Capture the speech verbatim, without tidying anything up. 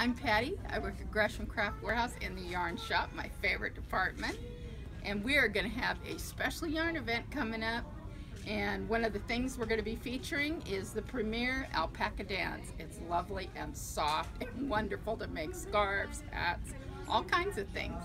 I'm Patty. I work at Gresham Craft Warehouse in the yarn shop, my favorite department. And we are going to have a special yarn event coming up. And one of the things we're going to be featuring is the Premier alpaca dance. It's lovely and soft and wonderful to make scarves, hats, all kinds of things.